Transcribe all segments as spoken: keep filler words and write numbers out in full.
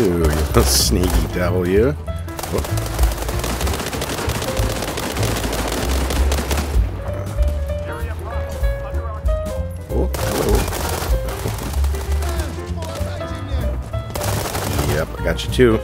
you, you little sneaky devil, you. Oh, hello. Yep, I got you too.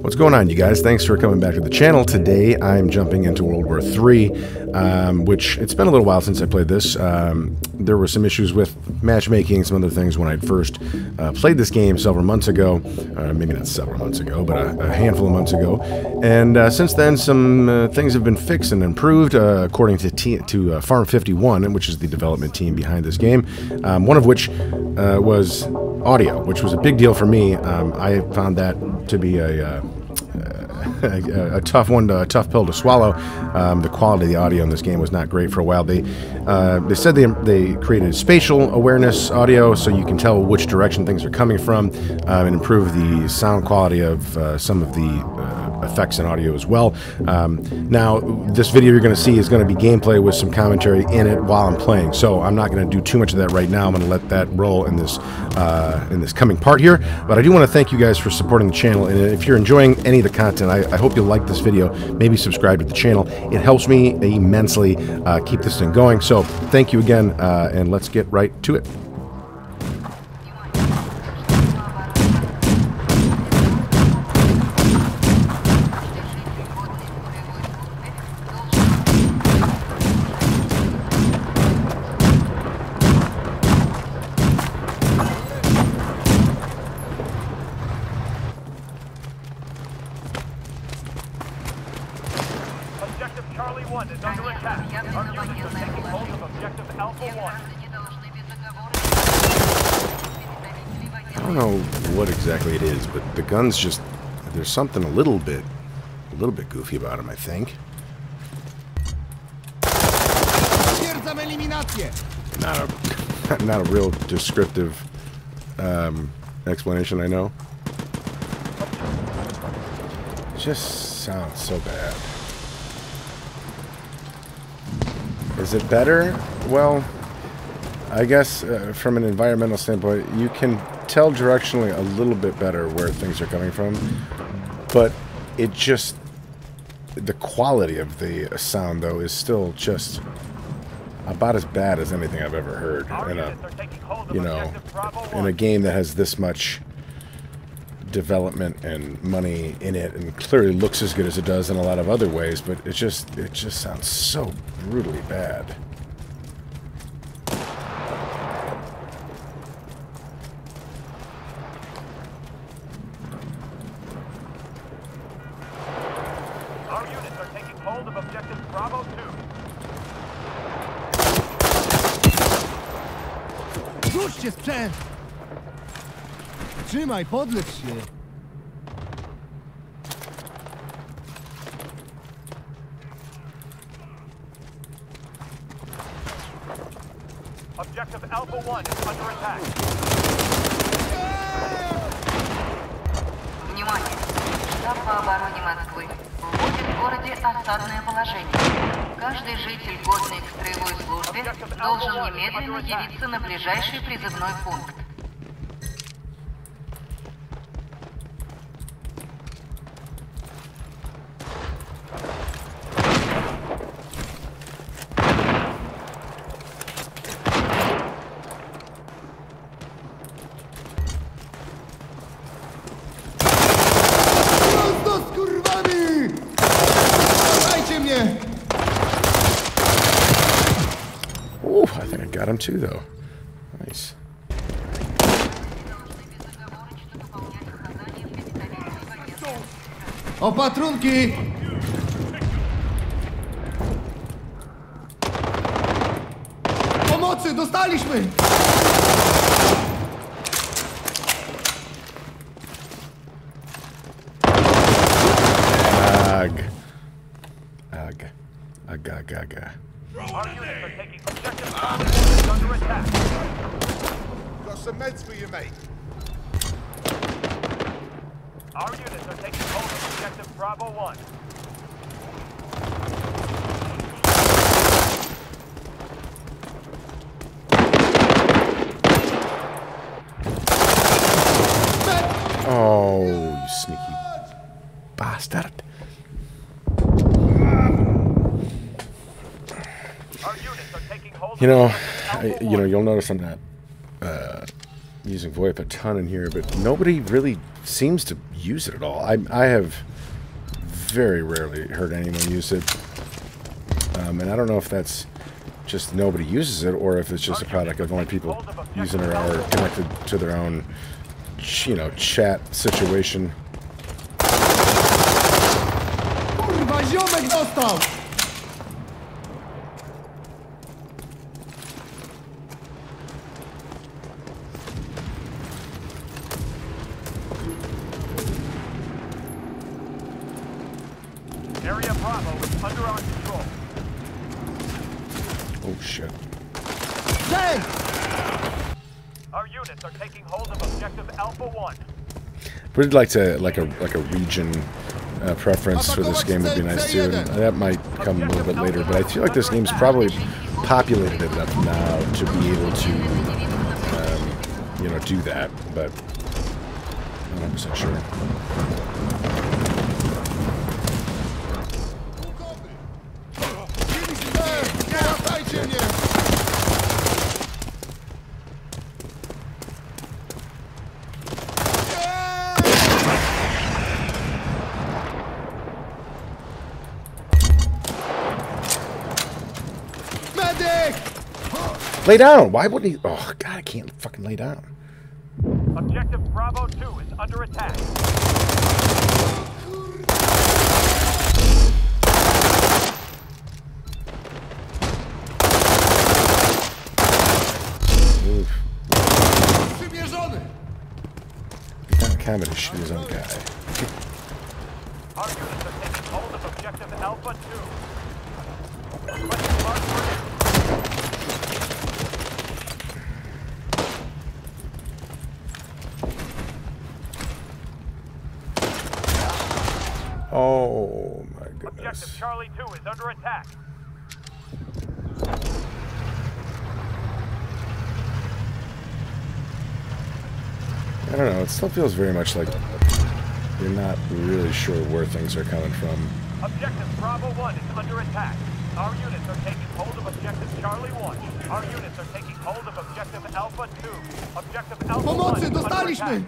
What's going on, you guys? Thanks for coming back to the channel. Today I'm jumping into World War three, um, which it's been a little while since I played this. Um, there were some issues with matchmaking and some other things when I first uh, played this game several months ago. Uh, maybe not several months ago, but a, a handful of months ago. And uh, since then, some uh, things have been fixed and improved, uh, according to, te to uh, Farm fifty-one, which is the development team behind this game, um, one of which uh, was audio, which was a big deal for me. Um, I found that to be a, uh, a, a tough one, to, a tough pill to swallow. Um, the quality of the audio in this game was not great for a while. They uh, they said they they created spatial awareness audio, so you can tell which direction things are coming from, um, and improve the sound quality of uh, some of the uh, effects and audio as well. Um, now, this video you're going to see is going to be gameplay with some commentary in it while I'm playing, so I'm not going to do too much of that right now. I'm going to let that roll in this uh, in this coming part here. But I do want to thank you guys for supporting the channel, and if you're enjoying any of the content, I, I hope you'll like this video. Maybe subscribe to the channel. It helps me immensely uh, keep this thing going. So thank you again, uh, and let's get right to it. Charlie one is under attack. Our units are taking hold of objective Alpha one. I don't know what exactly it is, but the gun's just... there's something a little bit... a little bit goofy about him, I think. Not a... not a real descriptive um, explanation, I know. It just sounds so bad. Is it better? Well, I guess uh, from an environmental standpoint, you can tell directionally a little bit better where things are coming from, but it just, the quality of the sound, though, is still just about as bad as anything I've ever heard in a, you know, in a game that has this much development and money in it, and clearly looks as good as it does in a lot of other ways, but it just it just sounds so brutally bad. Our units are taking hold of objective Bravo two. Trzymaj, podlecz się! Objective Alpha one is under attack. Внимание! Штаб по обороне Москвы. Вводит в городе осадное положение. Каждый житель, годный к строевой службе, должен немедленно явиться на ближайший призывной пункт. Got him too, though. Nice. Oh, patrunki! Pomocy! Dostaliśmy! Ag. Ag. Ag, ag, ag, ag. Our units are taking objective Bravo two under attack. Got some meds for you, mate. Our units are taking hold of objective Bravo one. You know, I, you know, you'll notice I'm not uh, using VoIP a ton in here, but nobody really seems to use it at all. I, I have very rarely heard anyone use it, um, and I don't know if that's just nobody uses it or if it's just a product of only people using it or connected to their own, you know, chat situation. Area Bravo is under our control. Oh shit. Dang! Our units are taking hold of objective Alpha one. We'd like to like a like a region uh, preference for this game would be nice too, and that might come a little bit later, but I feel like this game's probably populated enough now to be able to um, you know, do that, but I'm not one hundred percent sure. Lay down! Why wouldn't he? Oh, God, I can't fucking lay down. Objective Bravo two is under attack. Oof. He's not coming to shoot his own guy. Our units are taking hold of objective Alpha two. Oh my goodness. Objective Charlie two is under attack. I don't know, it still feels very much like you're not really sure where things are coming from. Objective Bravo one is under attack. Our units are taking hold of objective Charlie one. Our units are taking hold of objective Alpha two. Objective Alpha one is under attack.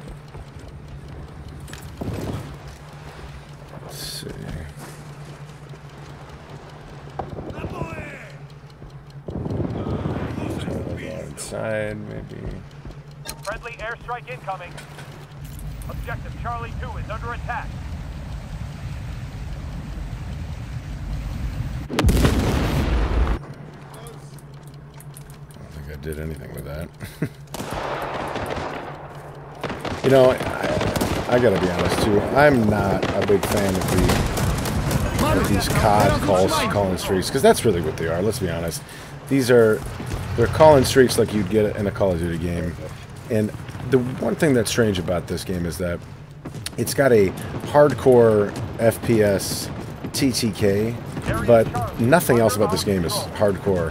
Maybe. Friendly airstrike incoming. Objective Charlie two is under attack. I don't think I did anything with that. You know, I, I gotta be honest too. I'm not a big fan of the of these C O D calls, calling streaks, because that's really what they are. Let's be honest. These are. They're calling streaks like you'd get in a Call of Duty game. And the one thing that's strange about this game is that it's got a hardcore F P S T T K, but nothing else about this game is hardcore.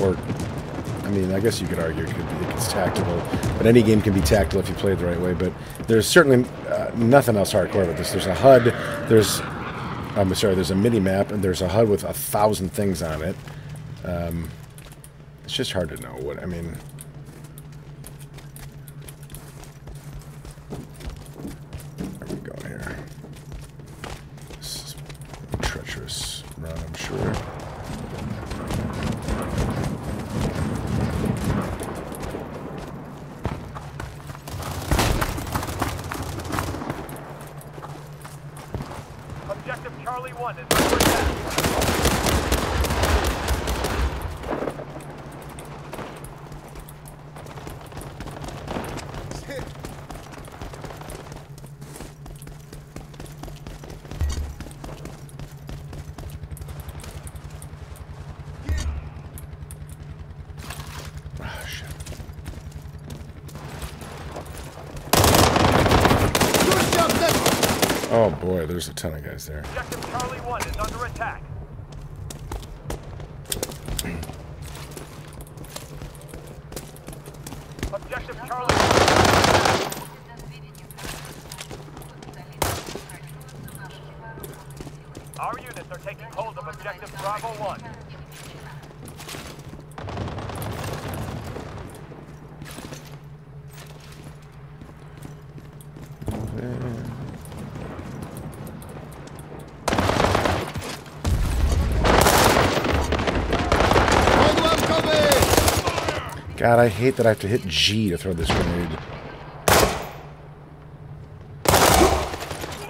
Or, I mean, I guess you could argue it could be, it's tactical, but any game can be tactical if you play it the right way. But there's certainly uh, nothing else hardcore about this. There's a H U D, there's, I'm sorry, there's a mini-map, and there's a H U D with a thousand things on it. Um... It's just hard to know what, I mean. Where are we going here? This is a treacherous run, I'm sure. Objective Charlie one is over attack. Oh boy, there's a ton of guys there. Objective Charlie one is under attack. Objective Charlie one. Our units are taking hold of objective Bravo one. God, I hate that I have to hit G to throw this grenade.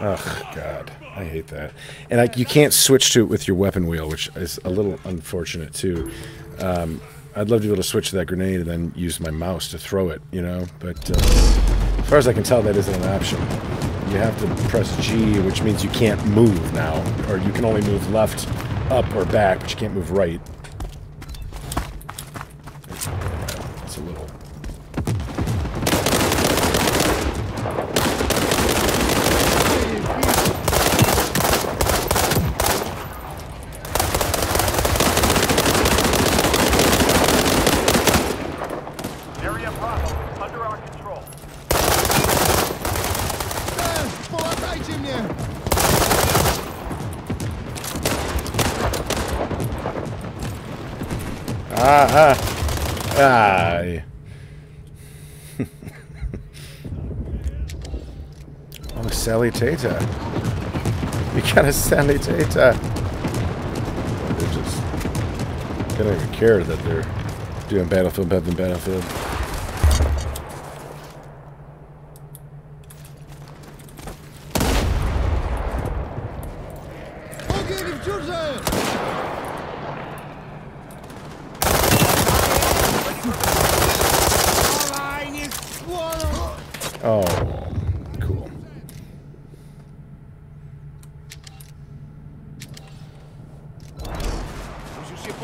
Ugh, God. I hate that. And like, you can't switch to it with your weapon wheel, which is a little unfortunate, too. Um, I'd love to be able to switch to that grenade and then use my mouse to throw it, you know? But uh, as far as I can tell, that isn't an option. You have to press G, which means you can't move now. Or you can only move left, up, or back, but you can't move right. It's a little... Ah. Oh, salutator. You got a salutator. They're just... They don't even care that they're doing Battlefield better than Battlefield. Oh, cool.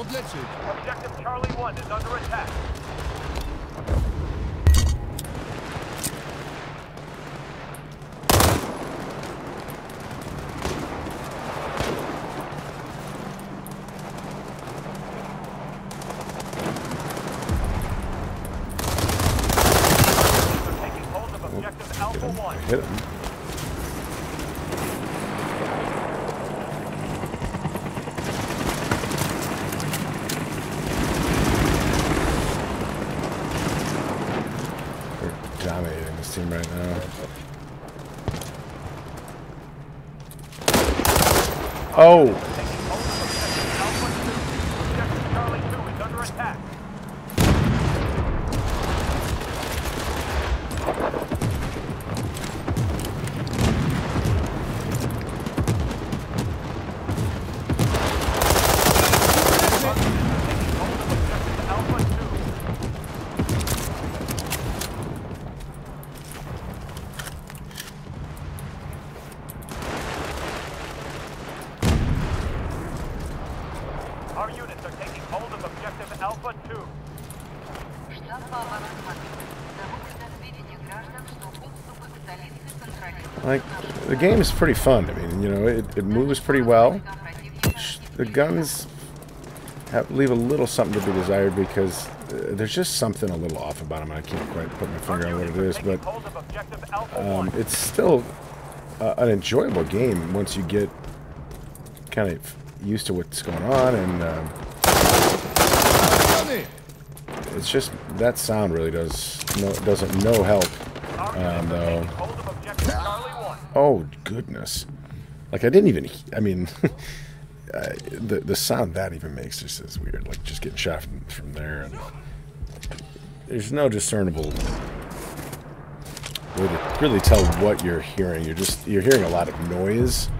Objective Charlie One is under attack. Hit him. We're dominating this team right now. Oh! Like, the game is pretty fun. I mean, you know, it, it moves pretty well. The guns have, leave a little something to be desired because uh, there's just something a little off about them. I can't quite put my finger on what it is, but um, it's still uh, an enjoyable game once you get kind of used to what's going on. And uh, it's just that sound really does no, doesn't no help um, though. Oh, goodness. Like, I didn't even... I mean, uh, the the sound that even makes just is weird. Like, just getting shot from, from there. And there's no discernible way to really tell what you're hearing. You're just... You're hearing a lot of noise.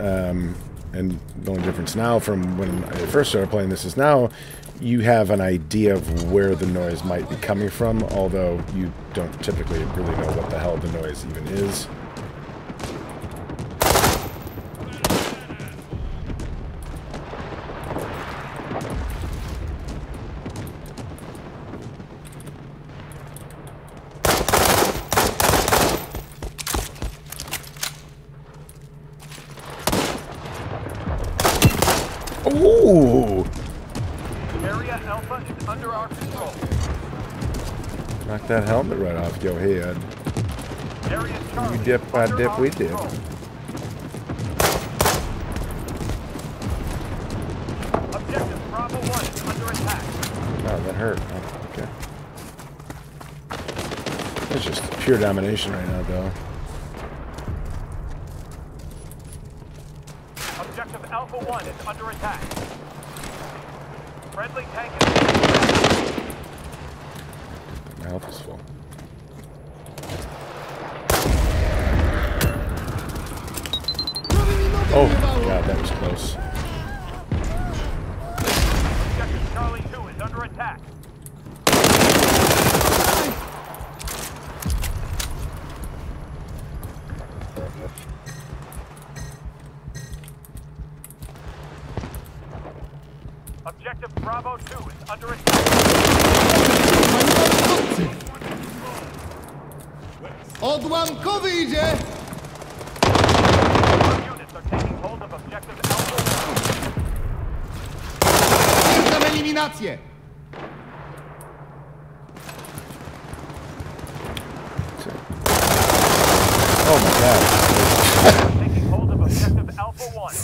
Um, and the only difference now from when I first started playing this is now you have an idea of where the noise might be coming from, although you don't typically really know what the hell the noise even is. Ooh! Area Alpha is under our control. Knock that helmet right off your head. You dip, I dip, we dip. Objective Bravo One is under attack. Oh, that hurt. Oh, okay. It's just pure domination right now, though. Objective Alpha One is under attack. Friendly tank is... My health is full. Oh, God, that was close. Objective Charlie two is under attack. Objective Bravo two is under attack. Odłam kowy idzie! Eliminację! Oh my God. Taking hold of objective Alpha one.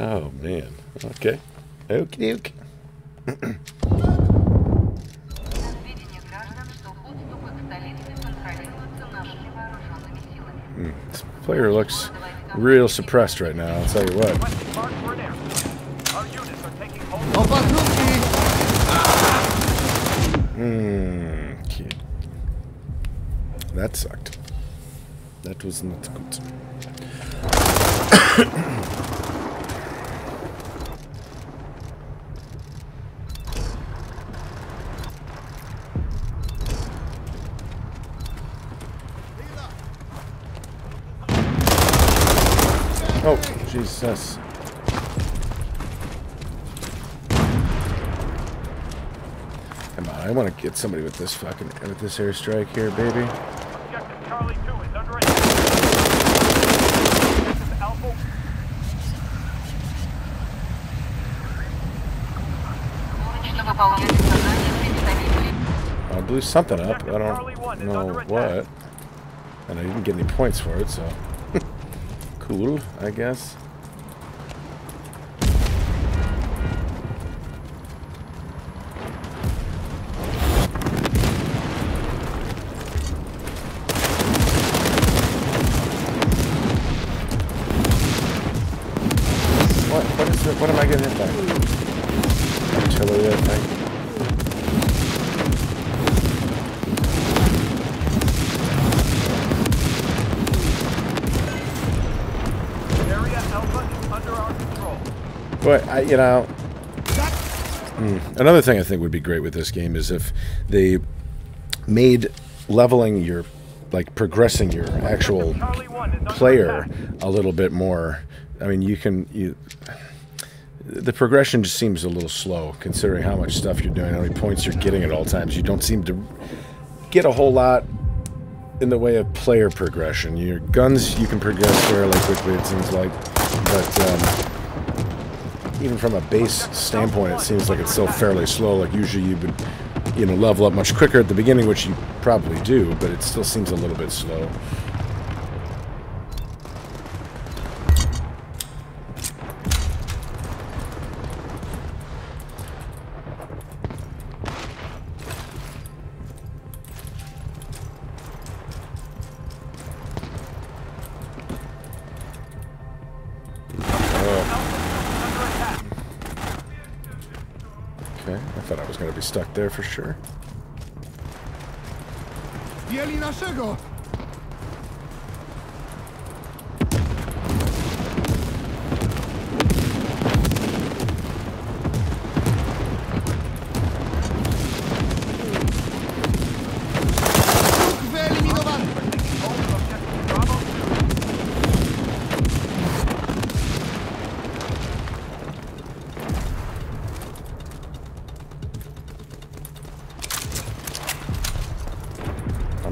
Oh man. Okay. Okie doke. Mm, this player looks real suppressed right now, I'll tell you what. Hmm, kid. That sucked. That was not good. Oh, Jesus. I want to get somebody with this fucking with this airstrike here, baby. Objective Charlie two is under attack. Objective Alpha. I blew something up. I don't know what, and I didn't get any points for it, so cool, I guess. What am I getting hit by? Artillery, I think. Area Alpha is under our control. But I, you know, mm, another thing I think would be great with this game is if they made leveling your, like progressing your actual player a little bit more. I mean, you can you. The progression just seems a little slow, considering how much stuff you're doing, how many points you're getting at all times. You don't seem to get a whole lot in the way of player progression. Your guns, you can progress fairly quickly, it seems like, but um, even from a base standpoint, it seems like it's still fairly slow. Like usually you would, you know, level up much quicker at the beginning, which you probably do, but it still seems a little bit slow. I thought I was going to be stuck there for sure.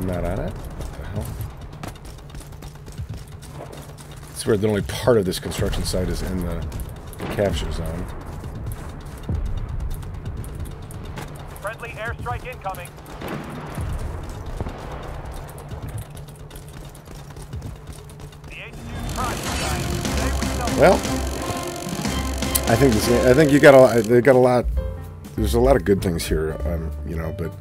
I'm not on it. What the hell? It's weird that only part of this construction site is in the, the capture zone. Friendly airstrike incoming. The H Q prime. Well, I think this, I think you got a they got a lot. There's a lot of good things here, um, you know, but.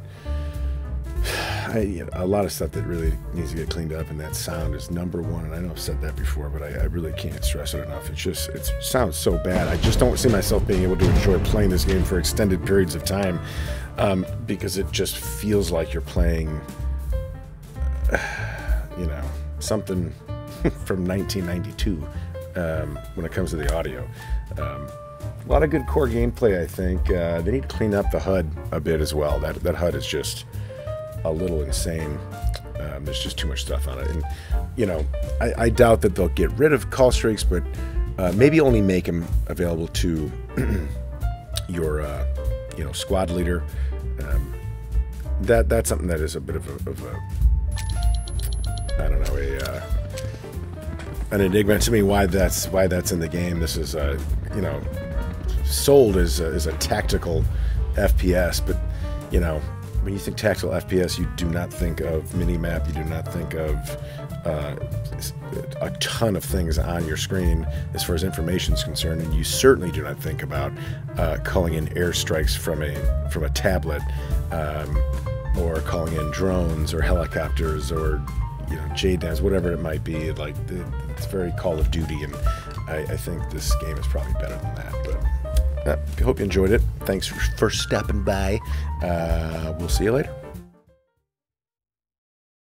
I, you know, a lot of stuff that really needs to get cleaned up, and that sound is number one. And I know I've said that before, but I, I really can't stress it enough. It's just, it sounds so bad. I just don't see myself being able to enjoy playing this game for extended periods of time, um, because it just feels like you're playing, uh, you know, something from nineteen ninety-two um, when it comes to the audio. Um, A lot of good core gameplay, I think. Uh, they need to clean up the H U D a bit as well. That that H U D is just a little insane. Um, there's just too much stuff on it. And, you know, I, I doubt that they'll get rid of call streaks, but uh, maybe only make them available to your, uh, you know, squad leader. Um, that That's something that is a bit of a, of a I don't know, a... Uh, an enigma to me why that's why that's in the game. This is uh, you know, sold as a, as a tactical F P S, but you know, when you think tactical F P S, you do not think of mini-map, you do not think of uh, a ton of things on your screen as far as information is concerned, and you certainly do not think about uh, calling in airstrikes from a from a tablet, um, or calling in drones or helicopters or, you know, Jade Dance, whatever it might be. Like, it's very Call of Duty, and I, I think this game is probably better than that. But I hope you enjoyed it. Thanks for, for stopping by. Uh, we'll see you later.